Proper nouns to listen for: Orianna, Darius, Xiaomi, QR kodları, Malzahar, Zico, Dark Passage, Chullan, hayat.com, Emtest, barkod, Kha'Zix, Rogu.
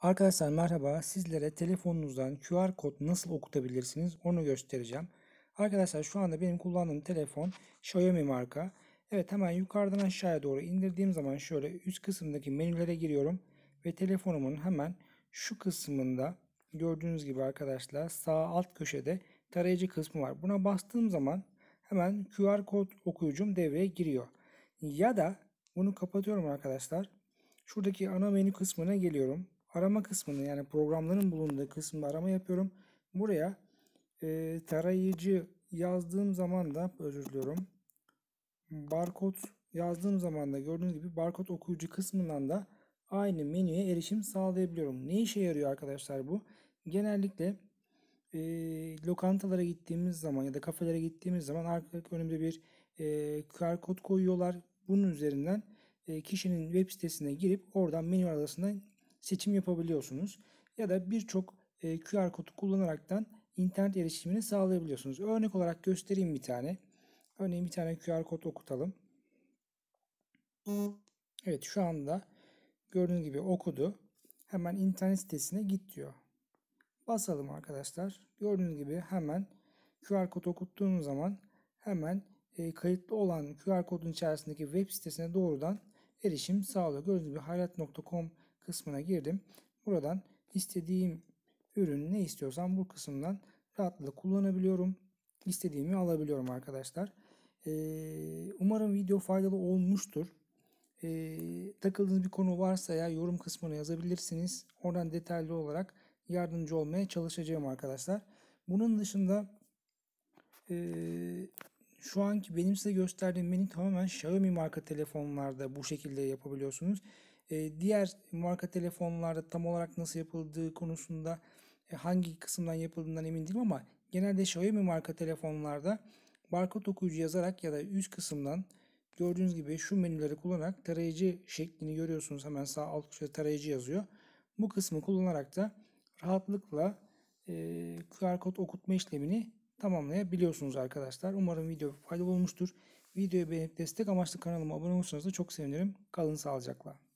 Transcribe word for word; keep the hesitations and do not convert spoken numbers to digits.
Arkadaşlar merhaba, sizlere telefonunuzdan Q R kod nasıl okutabilirsiniz onu göstereceğim. Arkadaşlar şu anda benim kullandığım telefon Xiaomi marka. Evet, hemen yukarıdan aşağıya doğru indirdiğim zaman şöyle üst kısımdaki menülere giriyorum. Ve telefonumun hemen şu kısmında gördüğünüz gibi arkadaşlar sağ alt köşede tarayıcı kısmı var. Buna bastığım zaman hemen Q R kod okuyucum devreye giriyor. Ya da bunu kapatıyorum arkadaşlar. Şuradaki ana menü kısmına geliyorum. Arama kısmını, yani programların bulunduğu kısmı arama yapıyorum. Buraya e, tarayıcı yazdığım zaman da özür diliyorum. Barkod yazdığım zaman da gördüğünüz gibi barkod okuyucu kısmından da aynı menüye erişim sağlayabiliyorum. Ne işe yarıyor arkadaşlar bu? Genellikle e, lokantalara gittiğimiz zaman ya da kafelere gittiğimiz zaman artık önümde bir e, Q R kod koyuyorlar. Bunun üzerinden e, kişinin web sitesine girip oradan menü arasından seçim yapabiliyorsunuz. Ya da birçok e, Q R kodu kullanaraktan internet erişimini sağlayabiliyorsunuz. Örnek olarak göstereyim bir tane. Örneğin bir tane Q R kod okutalım. Evet, şu anda gördüğünüz gibi okudu. Hemen internet sitesine git diyor. Basalım arkadaşlar. Gördüğünüz gibi hemen Q R kod okuttuğum zaman hemen e, kayıtlı olan Q R kodun içerisindeki web sitesine doğrudan erişim sağlıyor. Gördüğünüz gibi hayat nokta com kısmına girdim. Buradan istediğim ürün, ne istiyorsam bu kısımdan rahatlıkla kullanabiliyorum. İstediğimi alabiliyorum arkadaşlar. Ee, umarım video faydalı olmuştur. Ee, takıldığınız bir konu varsa ya yorum kısmına yazabilirsiniz. Oradan detaylı olarak yardımcı olmaya çalışacağım arkadaşlar. Bunun dışında e, şu anki benim size gösterdiğim menü tamamen Xiaomi marka telefonlarda bu şekilde yapabiliyorsunuz. Diğer marka telefonlarda tam olarak nasıl yapıldığı konusunda hangi kısımdan yapıldığından emin değilim ama genelde Xiaomi marka telefonlarda barkod okuyucu yazarak ya da üst kısımdan gördüğünüz gibi şu menüleri kullanarak tarayıcı şeklini görüyorsunuz. Hemen sağ alt köşede tarayıcı yazıyor. Bu kısmı kullanarak da rahatlıkla Q R kod okutma işlemini tamamlayabiliyorsunuz arkadaşlar. Umarım video faydalı olmuştur. Videoyu beğenip destek amaçlı kanalıma abone olursanız da çok sevinirim. Kalın sağlıcakla.